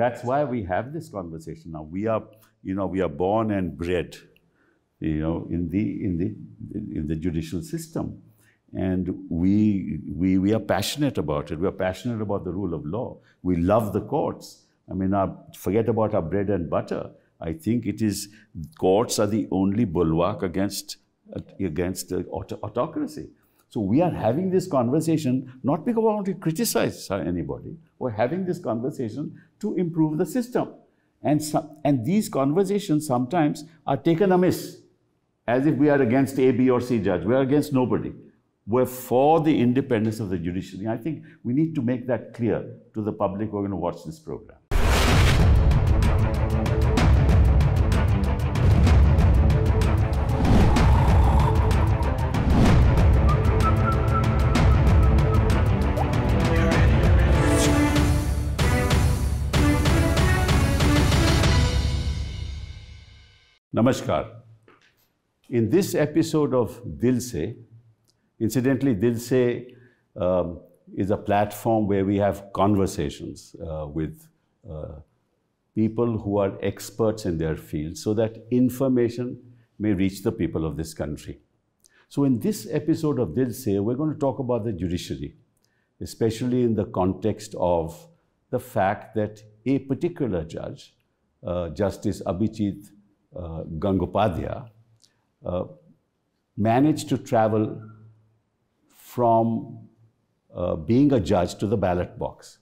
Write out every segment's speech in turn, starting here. That's why we have this conversation now. We are, we are born and bred, in the judicial system, and we are passionate about it. We are passionate about the rule of law. We love the courts. I mean, forget about our bread and butter. I think it is, courts are the only bulwark against autocracy. So we are having this conversation, not because I want to criticize anybody. We're having this conversation to improve the system. And these conversations sometimes are taken amiss, as if we are against A, B or C judge. We are against nobody. We're for the independence of the judiciary. I think we need to make that clear to the public who are going to watch this program. Namaskar. In this episode of Dil Se, incidentally, Dil Se is a platform where we have conversations with people who are experts in their field so that information may reach the people of this country. So in this episode of Dil Se, we're going to talk about the judiciary, especially in the context of the fact that a particular judge, Justice Abhijit Gangopadhyay, managed to travel from being a judge to the ballot box.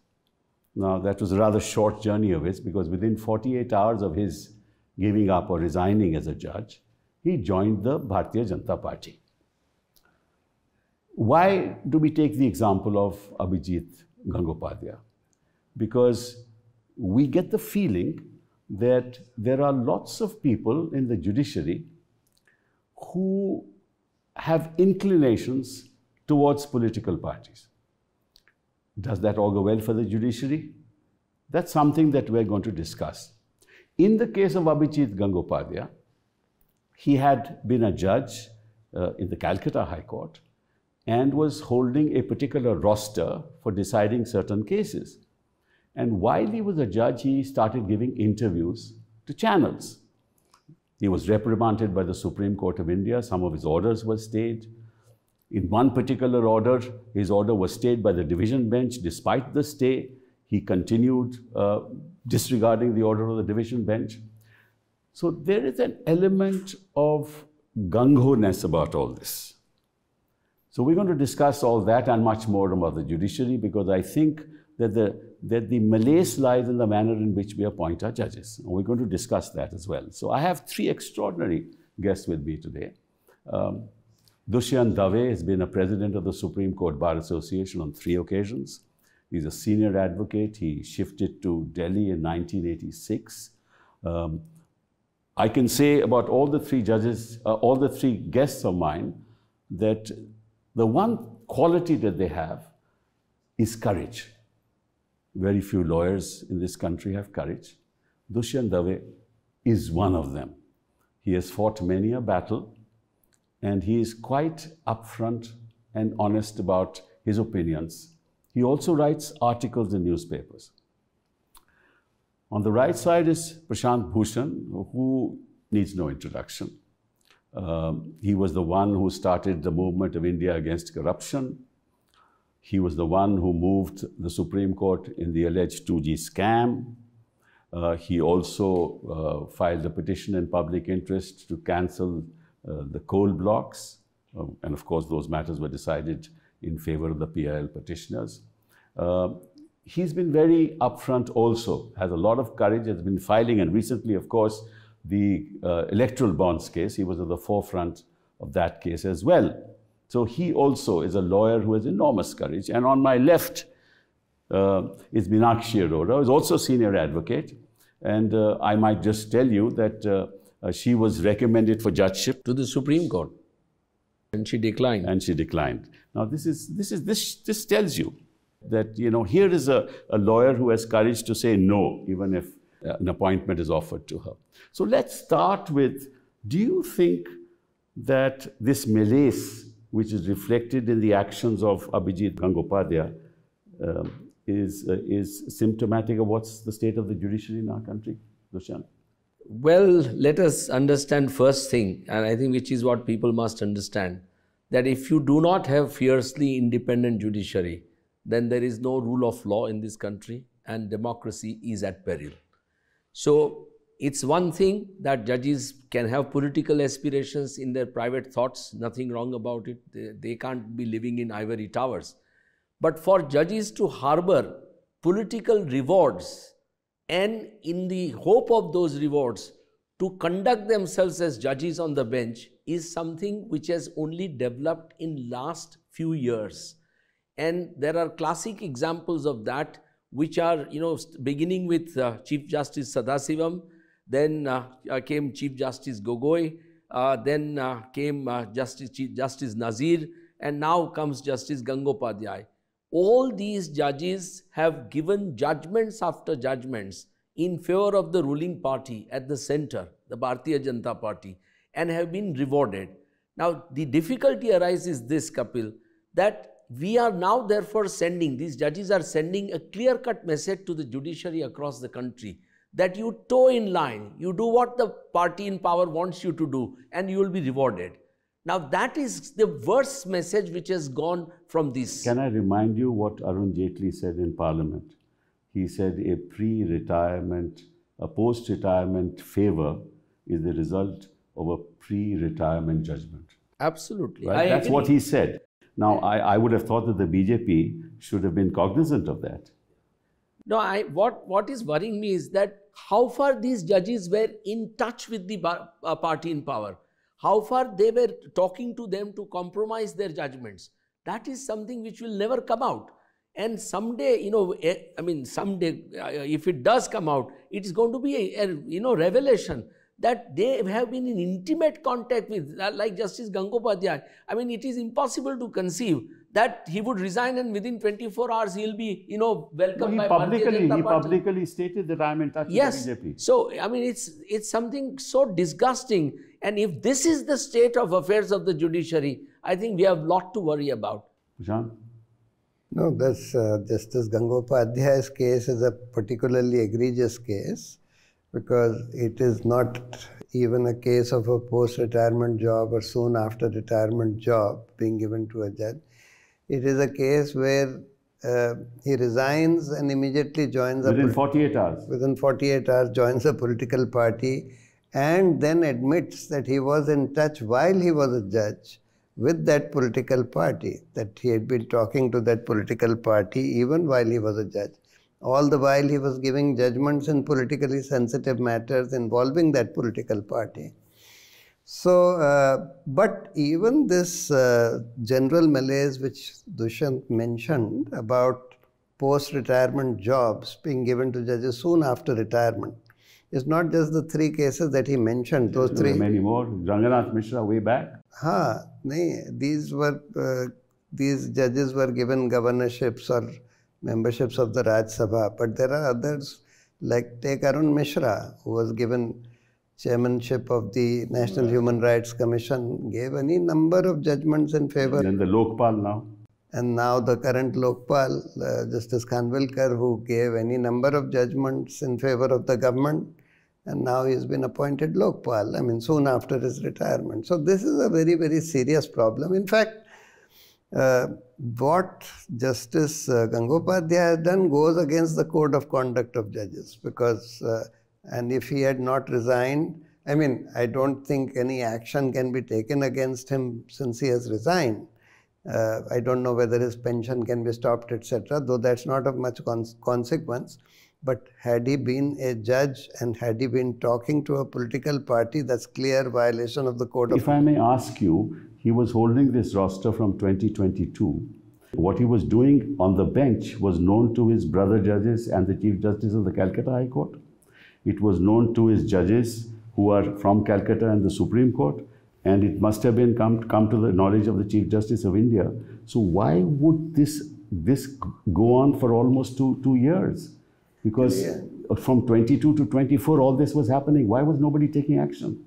Now, that was a rather short journey of his, because within 48 hours of his giving up or resigning as a judge, he joined the Bharatiya Janata Party. Why do we take the example of Abhijit Gangopadhyay? Because we get the feeling that there are lots of people in the judiciary who have inclinations towards political parties. Does that augur well for the judiciary? That's something that we're going to discuss. In the case of Abhijit Gangopadhyay, he had been a judge in the Calcutta High Court and was holding a particular roster for deciding certain cases. And while he was a judge, he started giving interviews to channels. He was reprimanded by the Supreme Court of India. Some of his orders were stayed. In one particular order, his order was stayed by the division bench. Despite the stay, he continued disregarding the order of the division bench. So there is an element of gung-ho-ness about all this. So we're going to discuss all that and much more about the judiciary, because I think that the malaise lies in the manner in which we appoint our judges. And we're going to discuss that as well. So I have three extraordinary guests with me today. Dushyant Dave has been a president of the Supreme Court Bar Association on 3 occasions. He's a senior advocate. He shifted to Delhi in 1986. I can say about all the three judges, all the three guests of mine, that the one quality that they have is courage. Very few lawyers in this country have courage. Dushyant Dave is one of them. He has fought many a battle, and he is quite upfront and honest about his opinions. He also writes articles in newspapers. On the right side is Prashant Bhushan, who needs no introduction. He was the one who started the movement of India against corruption. He was the one who moved the Supreme Court in the alleged 2G scam. He also filed a petition in public interest to cancel the coal blocks. And of course, those matters were decided in favor of the PIL petitioners. He's been very upfront also, has a lot of courage, has been filing. And recently, of course, the electoral bonds case, he was at the forefront of that case as well. So he also is a lawyer who has enormous courage. And on my left is Meenakshi Arora, who is also a senior advocate. And I might just tell you that she was recommended for judgeship to the Supreme Court, and she declined. Now this tells you that here is a lawyer who has courage to say no, even if an appointment is offered to her. So let's start with: do you think that this malaise, which is reflected in the actions of Abhijit Gangopadhyay, is symptomatic of what's the state of the judiciary in our country, Dushyant? Well, let us understand first thing, and I think which is what people must understand, that if you do not have fiercely independent judiciary, then there is no rule of law in this country and democracy is at peril. So it's one thing that judges can have political aspirations in their private thoughts, nothing wrong about it. They can't be living in ivory towers. But for judges to harbor political rewards and in the hope of those rewards to conduct themselves as judges on the bench is something which has only developed in last few years. And there are classic examples of that, which are, you know, beginning with Chief Justice Sadasivam, then came Chief Justice Gogoi, then came Chief Justice Nazir, and now comes Justice Gangopadhyay. All these judges have given judgments after judgments in favor of the ruling party at the center, the Bharatiya Janata Party, and have been rewarded. Now, the difficulty arises this, Kapil, that we are now therefore sending, these judges are sending a clear-cut message to the judiciary across the country that you toe in line, you do what the party in power wants you to do and you will be rewarded. Now that is the worst message which has gone from this. Can I remind you what Arun Jaitley said in Parliament? He said a pre-retirement, a post-retirement favour is the result of a pre-retirement judgment. Absolutely. Right? That's what he said. Now, I would have thought that the BJP should have been cognizant of that. No, what is worrying me is that how far these judges were in touch with the party in power, how far they were talking to them to compromise their judgments. That is something which will never come out. And someday, you know, I mean, someday, if it does come out, it is going to be a you know, revelation that they have been in intimate contact with, like Justice Gangopadhyay. I mean, it is impossible to conceive that he would resign and within 24 hours he'll be, you know, welcomed by Bharatiya Janata Party. He publicly stated that I'm in touch with the BJP. So, I mean, it's something so disgusting. And if this is the state of affairs of the judiciary, I think we have a lot to worry about. Prashant? No, that's, Justice Gangopadhyay's case is a particularly egregious case, because it is not even a case of a post-retirement job or soon after retirement job being given to a judge. It is a case where he resigns and immediately joins within 48 hours. Within 48 hours joins a political party and then admits that he was in touch while he was a judge with that political party, that he had been talking to that political party even while he was a judge. All the while he was giving judgments in politically sensitive matters involving that political party. So, but even this general malaise which Dushyant mentioned about post-retirement jobs being given to judges soon after retirement is not just the three cases that he mentioned. Those three, many more. Jagannath Mishra way back. Ha, these were these judges were given governorships or memberships of the Raj Sabha, but there are others, like take Arun Mishra, who was given chairmanship of the National Human Rights Commission, gave any number of judgments in favour. And the Lokpal now. And now the current Lokpal, Justice Khanwilkar, who gave any number of judgments in favour of the government, and now he has been appointed Lokpal, I mean soon after his retirement. So this is a very, very serious problem. In fact, what Justice Gangopadhyay has done goes against the code of conduct of judges, because and if he had not resigned, I mean, I don't think any action can be taken against him since he has resigned. I don't know whether his pension can be stopped, etc., though that's not of much consequence. But had he been a judge and had he been talking to a political party, that's clear violation of the code of conduct. If I may ask you, he was holding this roster from 2022. What he was doing on the bench was known to his brother judges and the Chief Justice of the Calcutta High Court. It was known to his judges who are from Calcutta and the Supreme Court, and it must have been come to the knowledge of the Chief Justice of India. So why would this go on for almost two years? Because from 22 to 24, all this was happening. Why was nobody taking action?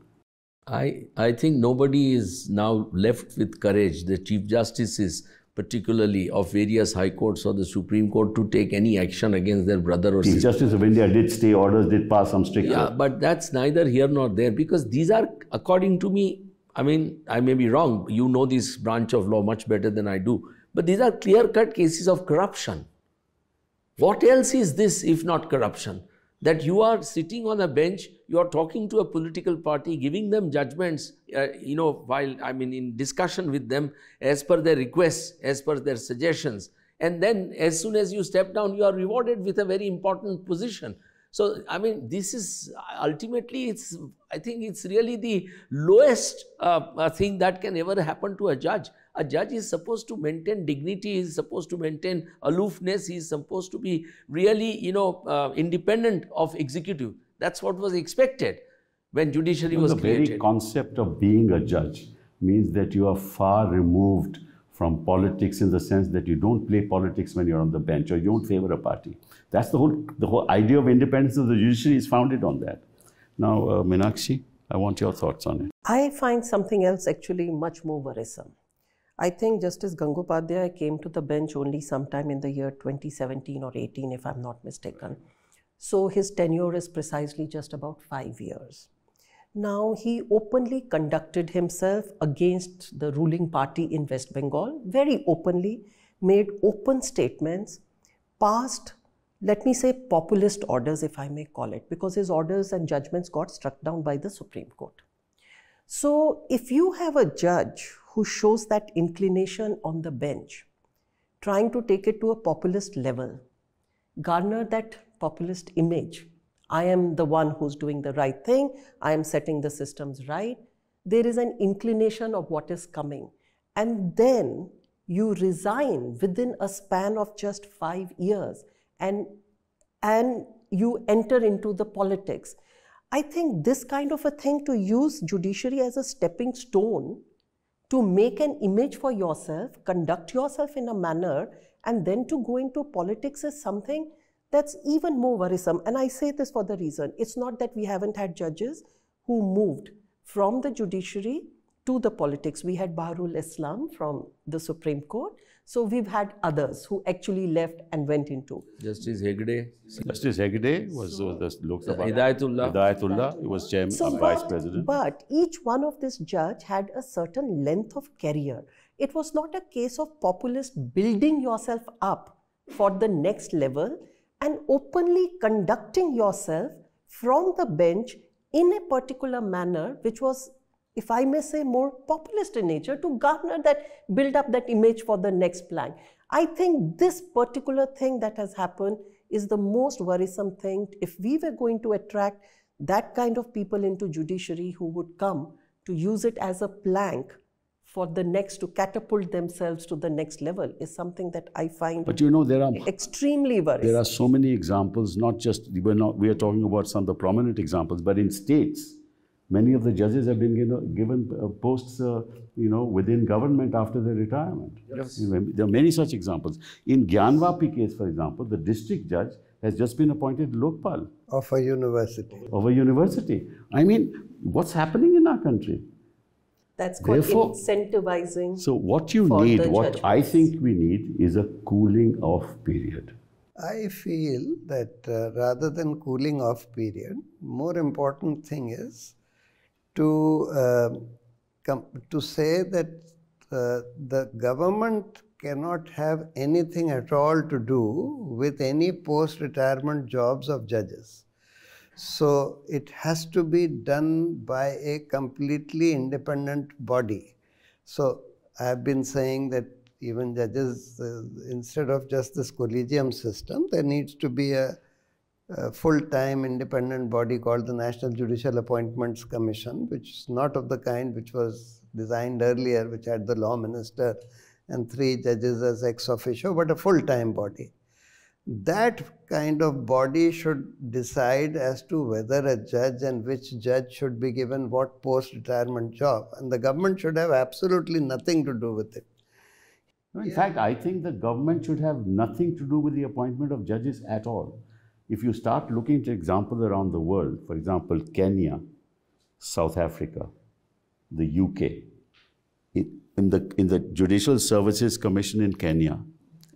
I think nobody is now left with courage. The Chief Justices particularly of various high courts or the Supreme Court, to take any action against their brother or sister. Justice of India did stay orders, did pass some strict. Yeah, but that's neither here nor there, because these are, according to me, I mean, I may be wrong. You know this branch of law much better than I do. But these are clear-cut cases of corruption. What else is this if not corruption? That you are sitting on a bench, you are talking to a political party, giving them judgments, you know, while, I mean, in discussion with them as per their requests, as per their suggestions. And then as soon as you step down, you are rewarded with a very important position. So, I mean, this is ultimately, it's, I think it's really the lowest thing that can ever happen to a judge. A judge is supposed to maintain dignity, is supposed to maintain aloofness, he is supposed to be really, you know, independent of executive. That's what was expected when judiciary was created. The very concept of being a judge means that you are far removed from politics, in the sense that you don't play politics when you're on the bench, or you don't favor a party. That's the whole idea of independence of the judiciary is founded on that. Now, Meenakshi, I want your thoughts on it. I find something else actually much more worrisome. I think Justice Gangopadhyay came to the bench only sometime in the year 2017 or 18, if I'm not mistaken. So his tenure is precisely just about 5 years. Now, he openly conducted himself against the ruling party in West Bengal, very openly, made open statements, passed, let me say, populist orders, if I may call it, because his orders and judgments got struck down by the Supreme Court. So, if you have a judge who shows that inclination on the bench, trying to take it to a populist level, garner that populist image, I am the one who's doing the right thing, I am setting the systems right. There is an inclination of what is coming. And then you resign within a span of just 5 years and you enter into the politics. I think this kind of a thing, to use judiciary as a stepping stone to make an image for yourself, conduct yourself in a manner, and then to go into politics, is something that's even more worrisome. And I say this for the reason, it's not that we haven't had judges who moved from the judiciary to the politics. We had Bahrul Islam from the Supreme Court. So we've had others who actually left and went into. Justice Hegde. Justice Hegde was the Lok Sabha. Hidayatullah, he was chairman, vice president. But each one of this judge had a certain length of career. It was not a case of populist building yourself up for the next level, and openly conducting yourself from the bench in a particular manner, which was, if I may say, more populist in nature, to garner that, build up that image for the next plank. I think this particular thing that has happened is the most worrisome thing. If we were going to attract that kind of people into judiciary who would come to use it as a plank for the next, to catapult themselves to the next level, is something that I find, but you know, there are extremely worrisome. There are so many examples, not just, we are talking about some of the prominent examples, but in states, many of the judges have been given posts, you know, within government after their retirement. Yes. There are many such examples. In Gyanwapi case, for example, the district judge has just been appointed Lokpal. Of a university. Of a university. I mean, what's happening in our country? That's called incentivizing. So what you need, what I think we need, is a cooling off period. I feel that rather than cooling off period, more important thing is to say that the government cannot have anything at all to do with any post-retirement jobs of judges. So it has to be done by a completely independent body. So I have been saying that even judges, instead of just this collegium system, there needs to be a full-time independent body called the National Judicial Appointments Commission, which is not of the kind which was designed earlier, which had the law minister and 3 judges as ex officio, but a full-time body. That kind of body should decide as to whether a judge, and which judge should be given what post-retirement job, and the government should have absolutely nothing to do with it. No, in fact, I think the government should have nothing to do with the appointment of judges at all. If you start looking at examples around the world, for example, Kenya, South Africa, the UK, in the Judicial Services Commission in Kenya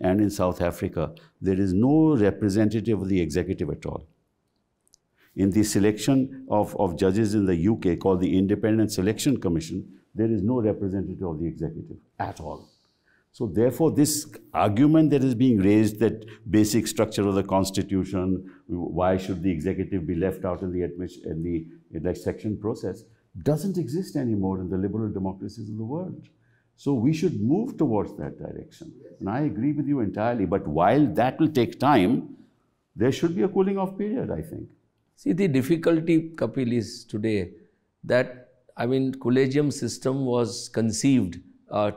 and in South Africa, there is no representative of the executive at all. In the selection of judges in the UK, called the Independent Selection Commission, there is no representative of the executive at all. So therefore, this argument that is being raised, that basic structure of the Constitution, why should the executive be left out in the selection process, doesn't exist anymore in the liberal democracies of the world. So we should move towards that direction. And I agree with you entirely. But while that will take time, there should be a cooling off period, I think. See, the difficulty, Kapil, is today that, I mean, collegium system was conceived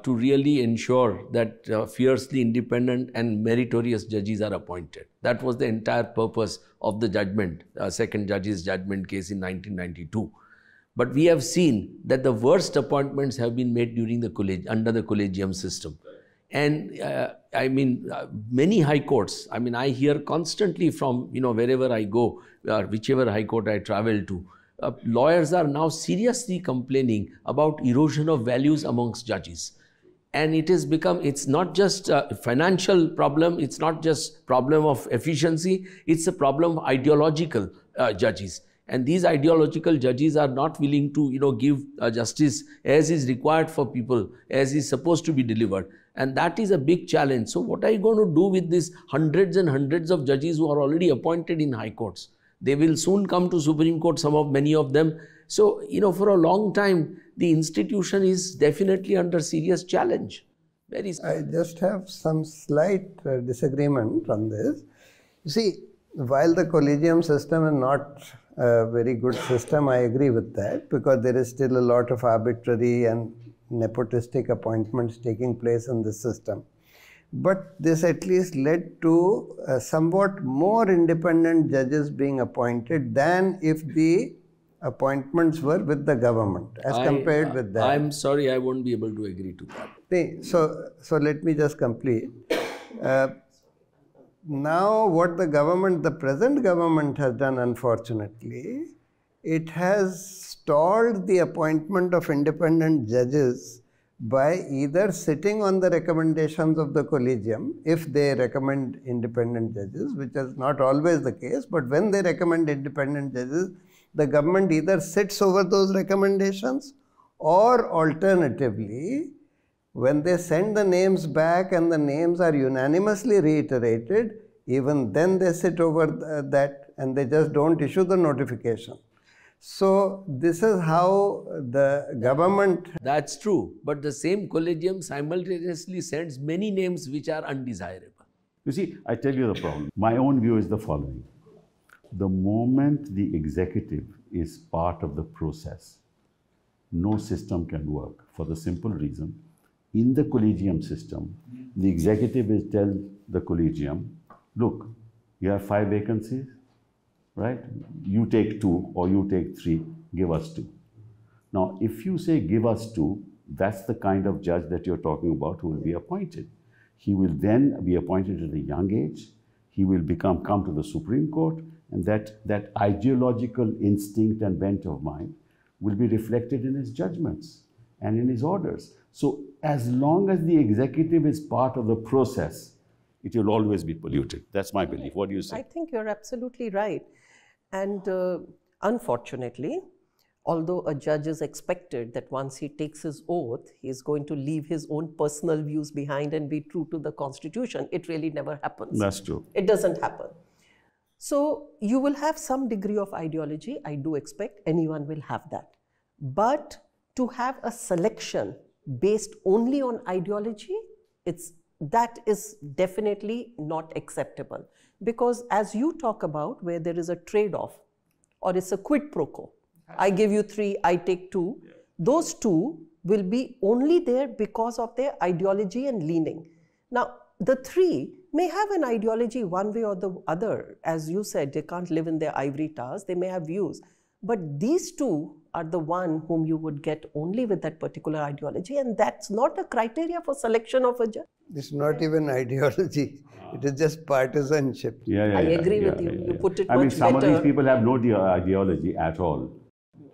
to really ensure that fiercely independent and meritorious judges are appointed. That was the entire purpose of the judgment, second judge's judgment case in 1992. But we have seen that the worst appointments have been made during the collegium system. And I mean, many high courts, I mean, I hear constantly from, you know, wherever I go, whichever high court I travel to, lawyers are now seriously complaining about erosion of values amongst judges. And it has become, it's not just a financial problem, it's not just problem of efficiency, it's a problem of ideological judges. And these ideological judges are not willing to, you know, give justice as is required for people, as is supposed to be delivered. And that is a big challenge. So what are you going to do with these hundreds and hundreds of judges who are already appointed in high courts? They will soon come to Supreme Court, many of them. So, you know, for a long time, the institution is definitely under serious challenge. I just have some slight disagreement on this. You see, while the collegium system is not a very good system, I agree with that, because there is still a lot of arbitrary and nepotistic appointments taking place in this system. But this at least led to somewhat more independent judges being appointed than if the appointments were with the government, as compared with that. I'm sorry, I won't be able to agree to that. So let me just complete. Now what the government, the present government has done, unfortunately, it has stalled the appointment of independent judges by either sitting on the recommendations of the collegium, if they recommend independent judges, which is not always the case, but when they recommend independent judges, the government either sits over those recommendations, or alternatively, when they send the names back and the names are unanimously reiterated, even then they sit over that and they just don't issue the notification. So this is how the government... That's true. But the same collegium simultaneously sends many names which are undesirable. You see, I tell you the problem. My own view is the following. The moment the executive is part of the process, no system can work, for the simple reason. In the collegium system, the executive is tells the collegium, look, you have 5 vacancies. Right? You take 2 or you take 3, give us 2. Now, if you say give us 2, that's the kind of judge that you're talking about who will be appointed. He will then be appointed at a young age. He will come to the Supreme Court, and that ideological instinct and bent of mind will be reflected in his judgments and in his orders. So as long as the executive is part of the process, it will always be polluted. That's my belief. What do you say? I think you're absolutely right. And unfortunately, although a judge is expected that once he takes his oath, he is going to leave his own personal views behind and be true to the Constitution, it really never happens. That's true. It doesn't happen. So you will have some degree of ideology. I do expect anyone will have that. But to have a selection based only on ideology, that is definitely not acceptable. Because as you talk about, where there is a trade-off or it's a quid pro quo, I give you 3, I take 2, those 2 will be only there because of their ideology and leaning. Now, the 3 may have an ideology one way or the other. As you said, they can't live in their ivory towers, they may have views. But these 2 are the one whom you would get only with that particular ideology, and that's not a criteria for selection of a judge. It's not even ideology. It is just partisanship. Yeah, I agree with you. You put it much better. I mean, some of these people have no ideology at all.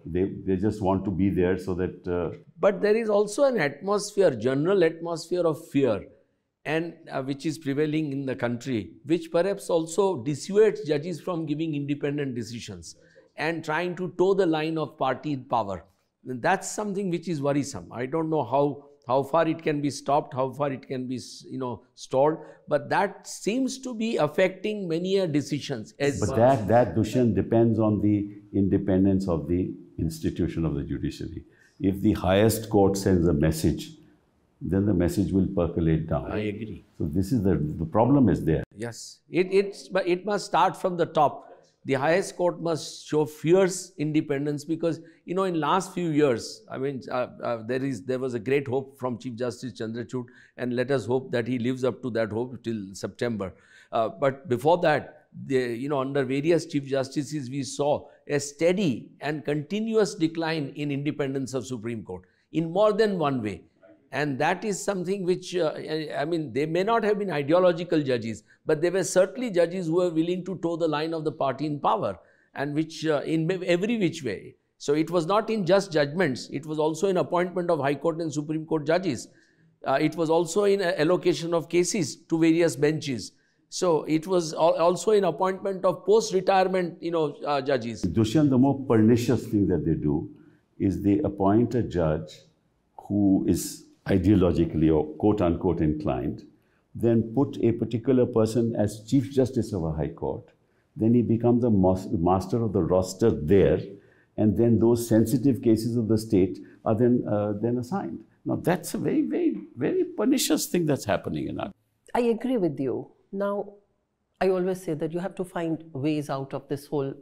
They just want to be there so that... But there is also an atmosphere, general atmosphere of fear, and which is prevailing in the country, which perhaps also dissuades judges from giving independent decisions and trying to toe the line of party power. And that's something which is worrisome. I don't know how far it can be stopped, how far it can be, stalled. But that seems to be affecting many decisions. But that, Dushyant, depends on the independence of the institution of the judiciary. If the highest court sends a message, then the message will percolate down. I agree. So this is the problem is there. Yes, it must start from the top. The highest court must show fierce independence because, in last few years, there was a great hope from Chief Justice Chandrachud, and let us hope that he lives up to that hope till September. But before that, under various Chief Justices, we saw a steady and continuous decline in independence of Supreme Court in more than one way. And that is something which, they may not have been ideological judges, but they were certainly judges who were willing to toe the line of the party in power, and which in every which way. So it was not in just judgments, it was also in appointment of High Court and Supreme Court judges. It was also in allocation of cases to various benches. So it was also in appointment of post-retirement, judges. Dushyant, the more pernicious thing that they do is they appoint a judge who is ideologically or quote-unquote inclined, then put a particular person as Chief Justice of a High Court. Then he becomes a master of the roster there, and then those sensitive cases of the state are then assigned. Now that's a very, very, very pernicious thing that's happening in our... I agree with you. Now, I always say that you have to find ways out of this whole...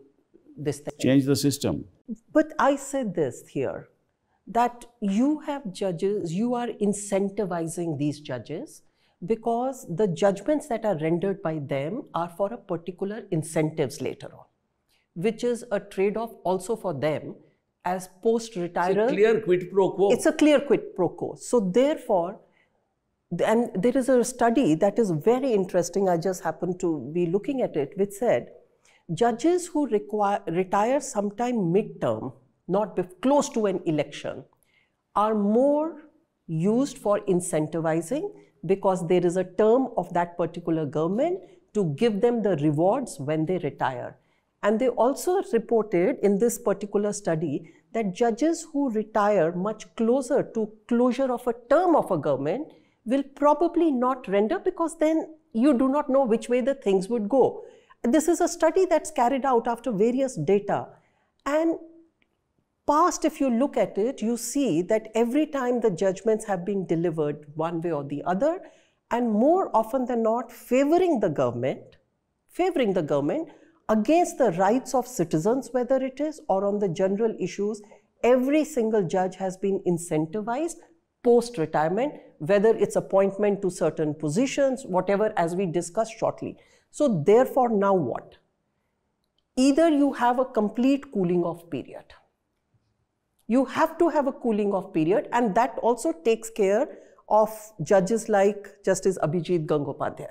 thing. Change the system. But I said this here, that you have judges, you are incentivizing these judges because the judgments that are rendered by them are for a particular incentives later on, which is a trade-off also for them as post-retirement. It's a clear quid pro quo. It's a clear quid pro quo. So therefore, and there is a study that is very interesting, I just happened to be looking at it, which said judges who retire sometime mid-term, not close to an election, are more used for incentivizing because there is a term of that particular government to give them the rewards when they retire. And they also reported in this particular study that judges who retire much closer to closure of a term of a government will probably not render because then you do not know which way the things would go. This is a study that's carried out after various data. And past, if you look at it, you see that every time the judgments have been delivered one way or the other, and more often than not favoring the government against the rights of citizens, whether it is or on the general issues, every single judge has been incentivized post-retirement, whether it's appointment to certain positions, whatever, as we discuss shortly. So therefore, now what? Either you have a complete cooling off period. You have to have a cooling off period, and that also takes care of judges like Justice Abhijit Gangopadhyay.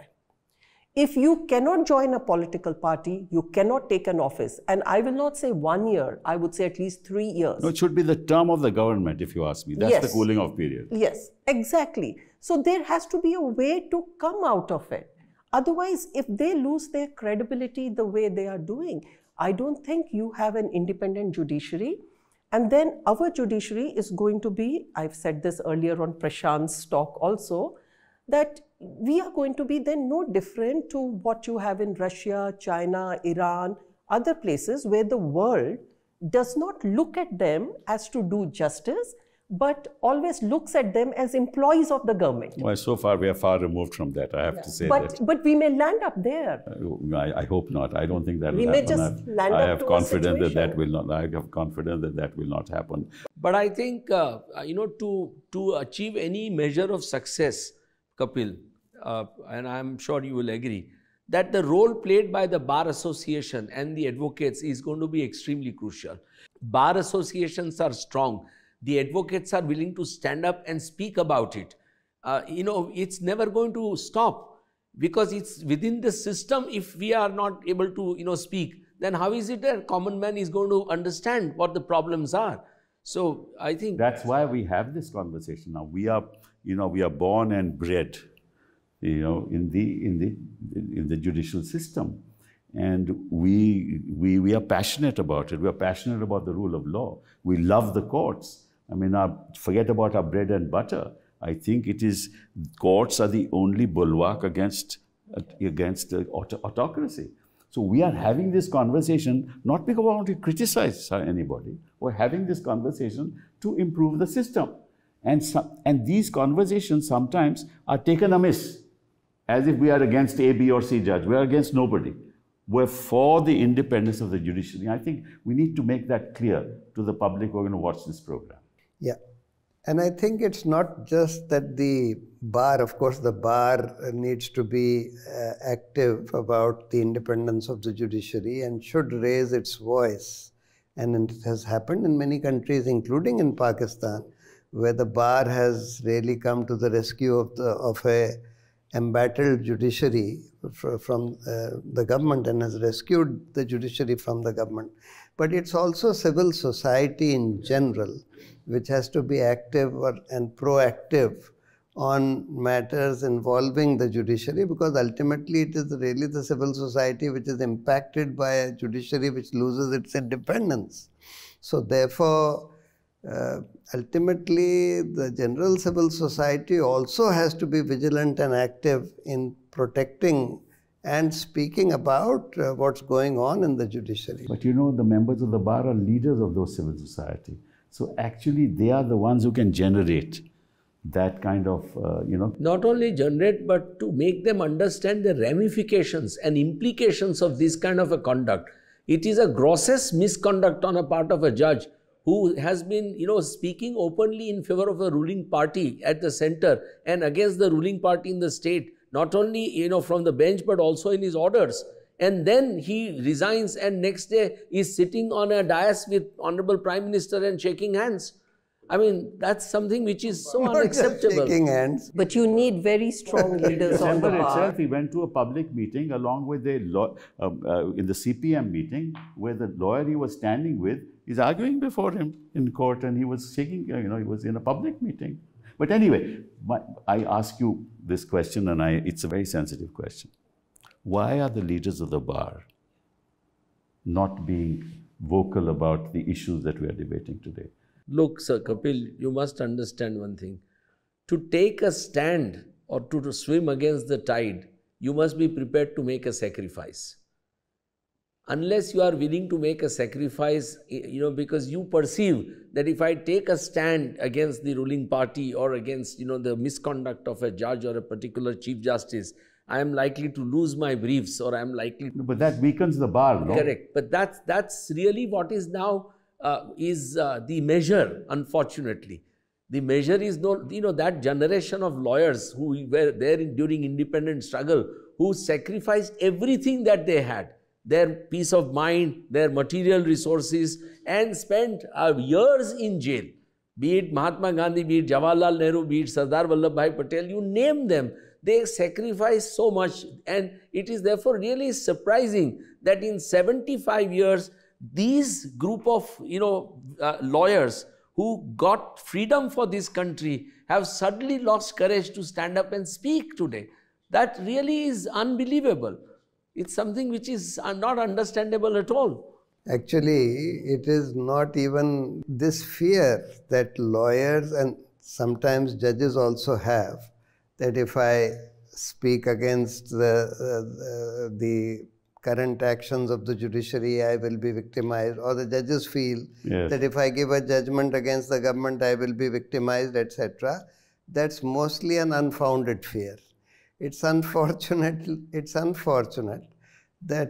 If you cannot join a political party, you cannot take an office. And I will not say 1 year, I would say at least 3 years. No, it should be the term of the government, if you ask me. That's the cooling off period. Yes, exactly. So there has to be a way to come out of it. Otherwise, if they lose their credibility the way they are doing, I don't think you have an independent judiciary. And then our judiciary is going to be, I've said this earlier on Prashant's talk also, that we are going to be then no different to what you have in Russia, China, Iran, other places where the world does not look at them as to do justice, but always looks at them as employees of the government. Well, so far we are far removed from that, I have to say that. But we may land up there. I hope not. I don't think that will happen. We may just land up to a situation. I have confidence that that will not happen. But I think, to achieve any measure of success, Kapil, and I'm sure you will agree, that the role played by the Bar Association and the advocates is going to be extremely crucial. Bar associations are strong. The advocates are willing to stand up and speak about it. It's never going to stop because it's within the system. If we are not able to, speak, then how is it that a common man is going to understand what the problems are? So I think that's why we have this conversation now. We are, you know, we are born and bred, you know, in the judicial system, and we are passionate about it. We are passionate about the rule of law. We love the courts. I mean, forget about our bread and butter. I think it is, courts are the only bulwark against autocracy. So we are having this conversation not because we want to criticize anybody. We're having this conversation to improve the system. And these conversations sometimes are taken amiss, as if we are against A, B or C judge. We are against nobody. We're for the independence of the judiciary. I think we need to make that clear to the public who are going to watch this program. Yeah. And I think it's not just that the bar, of course, the bar needs to be active about the independence of the judiciary and should raise its voice. And it has happened in many countries, including in Pakistan, where the bar has really come to the rescue of a embattled judiciary from the government and has rescued the judiciary from the government. But it's also civil society in general, which has to be active and proactive on matters involving the judiciary, because ultimately it is really the civil society which is impacted by a judiciary which loses its independence. So therefore, ultimately the general civil society also has to be vigilant and active in protecting and speaking about what's going on in the judiciary. But you know, the members of the bar are leaders of those civil society. So actually, they are the ones who can generate that kind of, you know. Not only generate, but to make them understand the ramifications and implications of this kind of a conduct. It is a grossest misconduct on a part of a judge who has been, you know, speaking openly in favor of a ruling party at the center and against the ruling party in the state, not only, you know, from the bench, but also in his orders. And then he resigns and next day is sitting on a dais with Honorable Prime Minister and shaking hands. I mean, that's something which is so unacceptable. Shaking hands. But you need very strong leaders on the bar. In December itself, he went to a public meeting along with a in the CPM meeting, where the lawyer he was standing with is arguing before him in court, and he was shaking, you know, he was in a public meeting. But anyway, I ask you this question, and it's a very sensitive question. Why are the leaders of the bar not being vocal about the issues that we are debating today? Look, Sir Kapil, you must understand one thing. To take a stand or to swim against the tide, you must be prepared to make a sacrifice. Unless you are willing to make a sacrifice, you know, because you perceive that if I take a stand against the ruling party or against, you know, the misconduct of a judge or a particular Chief Justice, I am likely to lose my briefs or I am likely to... But that weakens the bar, no? Correct. But that's really what is now the measure, unfortunately. The measure is, no, you know, that generation of lawyers who were there during independent struggle, who sacrificed everything that they had, their peace of mind, their material resources, and spent years in jail. Be it Mahatma Gandhi, be it Jawaharlal Nehru, be it Sardar Vallabhbhai Patel, you name them. They sacrificed so much, and it is therefore really surprising that in 75 years, these group of, you know, lawyers who got freedom for this country have suddenly lost courage to stand up and speak today. That really is unbelievable. It's something which is not understandable at all. Actually, it is not even this fear that lawyers and sometimes judges also have, that if I speak against the current actions of the judiciary, I will be victimized. Or the judges feel that if I give a judgment against the government, I will be victimized, etc. That's mostly an unfounded fear. It's unfortunate that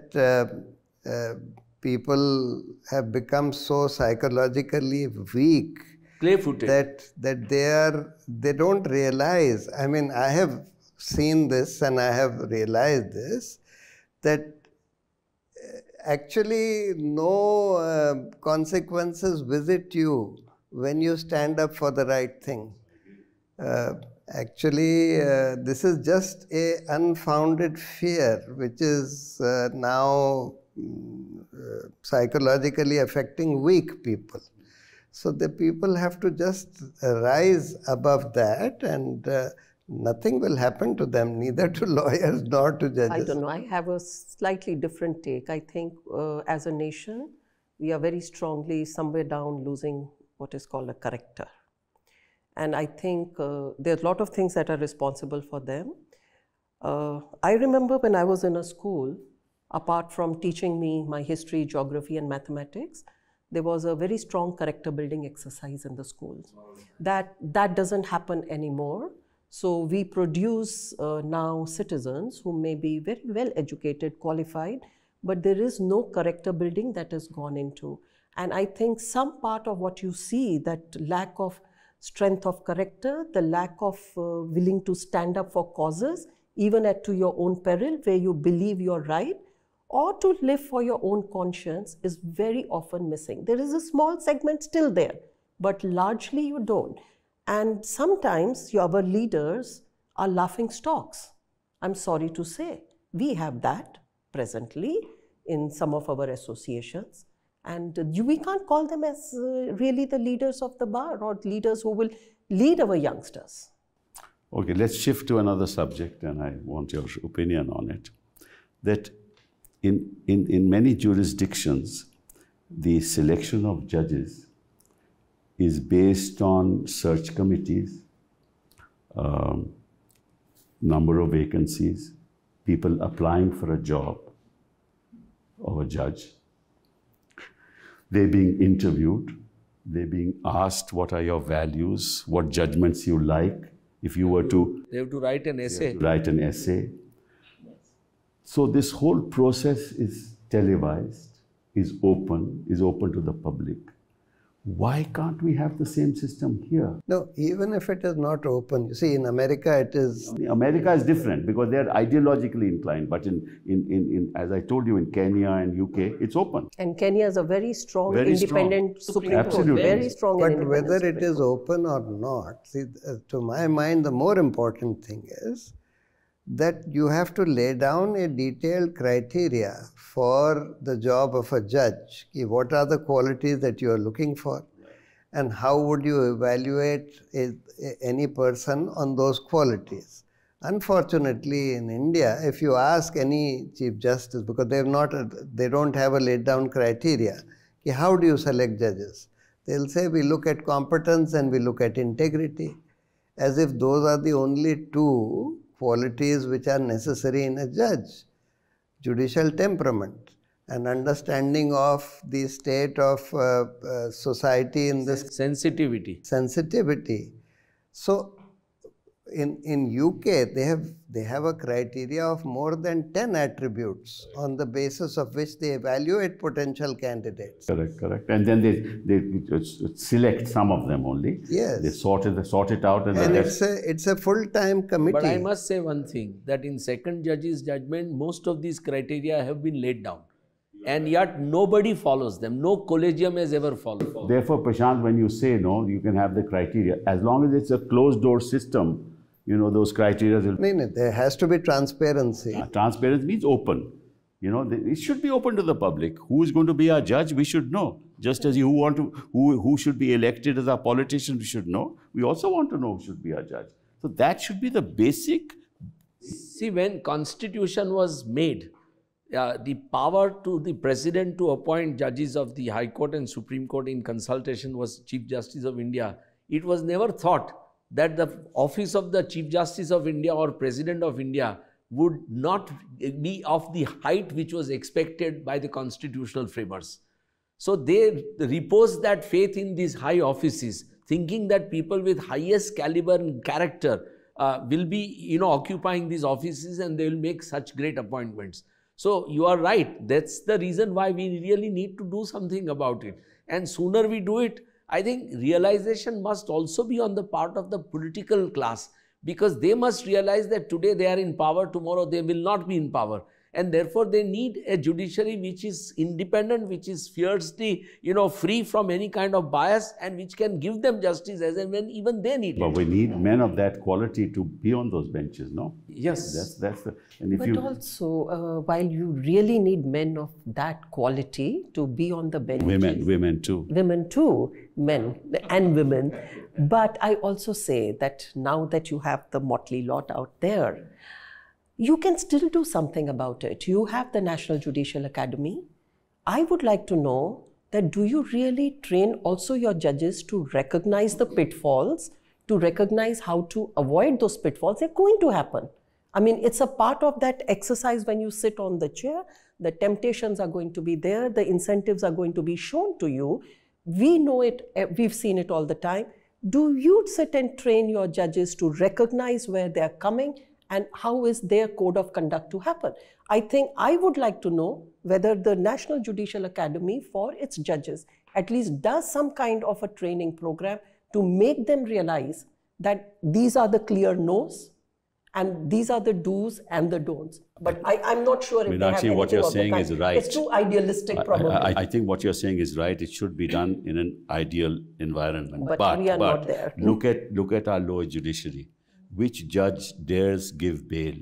people have become so psychologically weak that they don't realize. I mean, I have seen this and I have realized this, that actually no consequences visit you when you stand up for the right thing. Actually, this is just an unfounded fear, which is now psychologically affecting weak people. So the people have to just rise above that, and nothing will happen to them, neither to lawyers nor to judges. I don't know. I have a slightly different take. I think as a nation, we are very strongly somewhere down losing what is called a character. And I think there are a lot of things that are responsible for them. I remember when I was in a school, apart from teaching me my history, geography, and mathematics, there was a very strong character building exercise in the schools. That doesn't happen anymore. So we produce now citizens who may be very well educated, qualified, but there is no character building that has gone into. And I think some part of what you see, that lack of strength of character, the lack of willing to stand up for causes, even to your own peril, where you believe you're right, or to live for your own conscience, is very often missing. There is a small segment still there, but largely you don't. And sometimes our leaders are laughing stocks. I'm sorry to say, we have that presently in some of our associations. And we can't call them as really the leaders of the bar or leaders who will lead our youngsters. Okay, let's shift to another subject, and I want your opinion on it. That in many jurisdictions, the selection of judges is based on search committees, number of vacancies, people applying for a job of a judge. They're being interviewed, they're being asked what are your values, what judgments you like. If you were to... They have to write an essay. Write an essay. So this whole process is televised, is open to the public. Why can't we have the same system here? No, even if it is not open. You see, in America it is... America is different because they are ideologically inclined. But as I told you, in Kenya and UK, it's open. And Kenya is a very strong, independent Supreme Court. Absolutely. Very strong. But whether it is open or not, see, to my mind, the more important thing is that you have to lay down a detailed criteria for the job of a judge. What are the qualities that you are looking for? And how would you evaluate any person on those qualities? Unfortunately, in India, if you ask any Chief Justice, because they don't have a laid down criteria, how do you select judges? They'll say, we look at competence and we look at integrity, as if those are the only two qualities which are necessary in a judge: judicial temperament and understanding of the state of society in this... Sensitivity. Sensitivity. So in UK, they have a criteria of more than 10 attributes on the basis of which they evaluate potential candidates. Correct, correct. And then they select some of them only. Yes. They sort it out. And it's a full-time committee. But I must say one thing, that in second judge's judgment, most of these criteria have been laid down. And yet nobody follows them. No collegium has ever followed. Therefore, Prashant, when you say no, you can have the criteria. As long as it's a closed-door system, you know, those criteria will... No, there has to be transparency. Transparency means open. You know, it should be open to the public. Who is going to be our judge? We should know. Just as who should be elected as our politician, we should know. We also want to know who should be our judge. So that should be the basic... See, when Constitution was made, the power to the President to appoint judges of the High Court and Supreme Court in consultation was Chief Justice of India. It was never thought that the office of the Chief Justice of India or President of India would not be of the height which was expected by the constitutional framers. So they reposed that faith in these high offices, thinking that people with highest caliber and character will be, you know, occupying these offices and they will make such great appointments. So you are right. That's the reason why we really need to do something about it. And sooner we do it, I think realization must also be on the part of the political class, because they must realize that today they are in power, tomorrow they will not be in power. and therefore they need a judiciary which is independent, which is fiercely, free from any kind of bias, and which can give them justice as and when even they need it. But we need men of that quality to be on those benches, no? Yes. That's the, and if but you... also, while you really need men of that quality to be on the benches... Women too. Men and women. But I also say that now that you have the motley lot out there, you can still do something about it. You have the National Judicial Academy. I would like to know that do you really train also your judges to recognize the pitfalls, to recognize how to avoid those pitfalls? They're going to happen. I mean, it's a part of that exercise when you sit on the chair. The temptations are going to be there. The incentives are going to be shown to you. We know it. We've seen it all the time. Do you sit and train your judges to recognize where they're coming and how is their code of conduct to happen? I think I would like to know whether the National Judicial Academy for its judges at least does some kind of a training program to make them realize that these are the clear no's and these are the do's and the don'ts. But I'm not sure if Meenakshi, what you're saying is right. It's too idealistic, probably. I think what you're saying is right. It should be done in an ideal environment. But we are not there. Look at our lower judiciary. Which judge dares give bail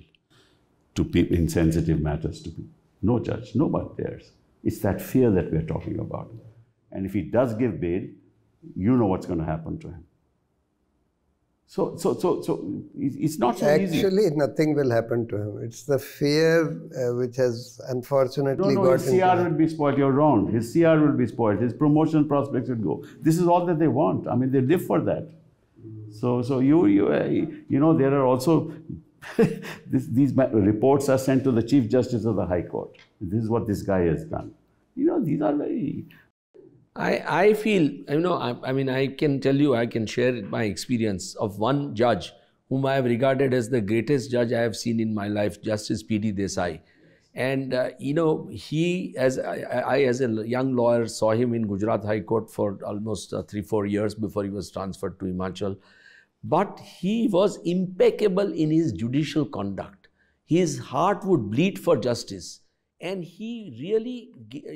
to people in sensitive matters to people? No judge, nobody dares. It's that fear that we're talking about. And if he does give bail, you know what's going to happen to him. So it's not so easy. Actually, nothing will happen to him. It's the fear which has unfortunately got his CR will be spoiled. You're wrong. His CR will be spoiled. His promotion prospects will go. This is all that they want. I mean, they live for that. So there are also these reports are sent to the Chief Justice of the High Court. This is what this guy has done. These are very. I feel, I can tell you, I can share my experience of one judge whom I have regarded as the greatest judge I have seen in my life, Justice P.D. Desai. And, he, as a young lawyer, saw him in Gujarat High Court for almost 3-4 years before he was transferred to Himachal. But he was impeccable in his judicial conduct. His heart would bleed for justice. And he really,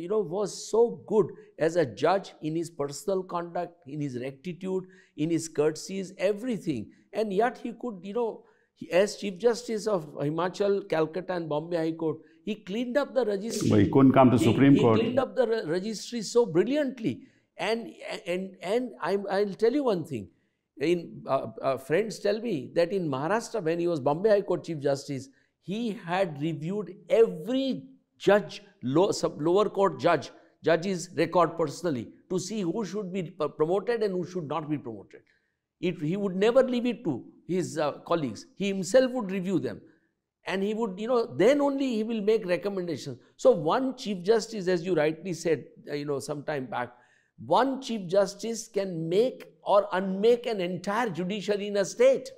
was so good as a judge in his personal conduct, in his rectitude, in his courtesies, everything. And yet he could, as Chief Justice of Himachal, Calcutta and Bombay High Court, he cleaned up the registry. But he couldn't come to Supreme Court. He cleaned up the registry so brilliantly. And I'll tell you one thing. Friends tell me that in Maharashtra, when he was Bombay High Court Chief Justice, he had reviewed every judge, lower court judge's record personally to see who should be promoted and who should not be promoted. He would never leave it to his colleagues. He himself would review them. And he would, then only he will make recommendations. So one Chief Justice, as you rightly said, some time back, one Chief Justice can make or unmake an entire judiciary in a state.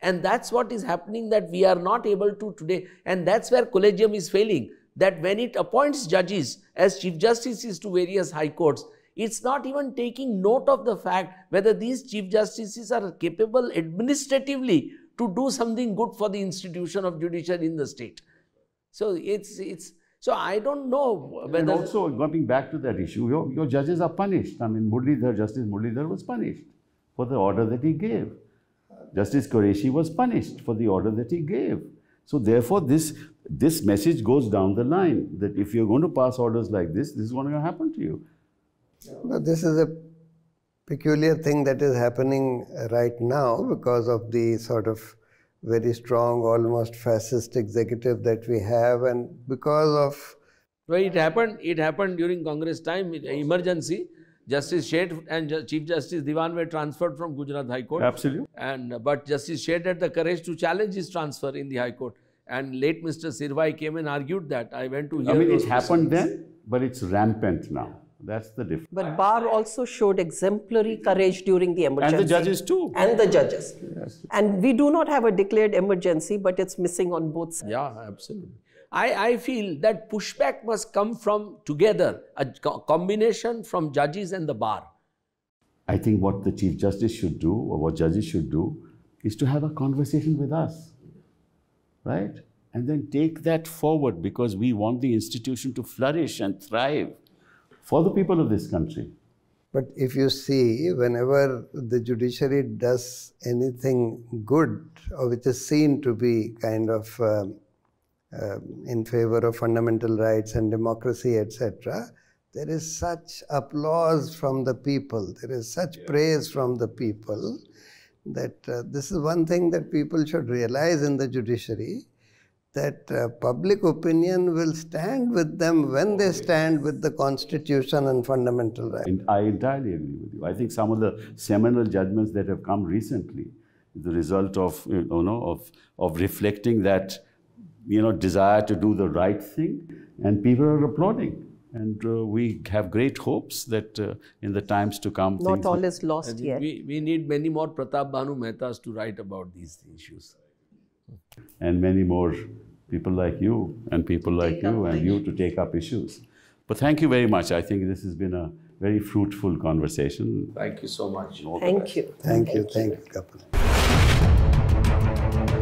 And that's what is happening, that we are not able to today. And that's where collegium is failing. That when it appoints judges as Chief Justices to various high courts, it's not even taking note of the fact whether these Chief Justices are capable administratively to do something good for the institution of judiciary in the state. So so I don't know whether... And also, going back to that issue, your judges are punished. I mean, Justice Muralidhar was punished for the order that he gave. Justice Qureshi was punished for the order that he gave. So therefore, this message goes down the line that if you're going to pass orders like this, this is what's going to happen to you. No, this is a peculiar thing that is happening right now because of the sort of very strong, almost fascist executive that we have, and because of... Well, it happened during Congress time, emergency. Justice Shade and Chief Justice Diwan were transferred from Gujarat High Court. Absolutely. But Justice Shade had the courage to challenge his transfer in the High Court. And late Mr. Sirvai came and argued that. I went to hear... I mean, it happened then, but it's rampant now. That's the difference. But Barr also showed exemplary courage during the emergency. And the judges too. And the judges. Yes. And we do not have a declared emergency, but it's missing on both sides. Yeah, absolutely. I feel that pushback must come from together, a combination from judges and the Bar. I think what the Chief Justice should do, or what judges should do, is to have a conversation with us, right? and then take that forward, because we want the institution to flourish and thrive for the people of this country. But if you see, whenever the judiciary does anything good, or which is seen to be kind of in favor of fundamental rights and democracy, etc., there is such applause from the people, there is such praise from the people, that this is one thing that people should realize in the judiciary, that public opinion will stand with them when they stand with the Constitution and fundamental rights. And I entirely agree with you. I think some of the seminal judgments that have come recently, the result of, you know, of reflecting that, you know, desire to do the right thing, and people are applauding. And we have great hopes that in the times to come... Not all is lost yet. We need many more Pratap Bhanu Mehtas to write about these issues. And many more people like you and people like you and you to take up issues. But thank you very much. I think this has been a very fruitful conversation. Thank you so much. Thank you. Thank you. Thank you, Kapil.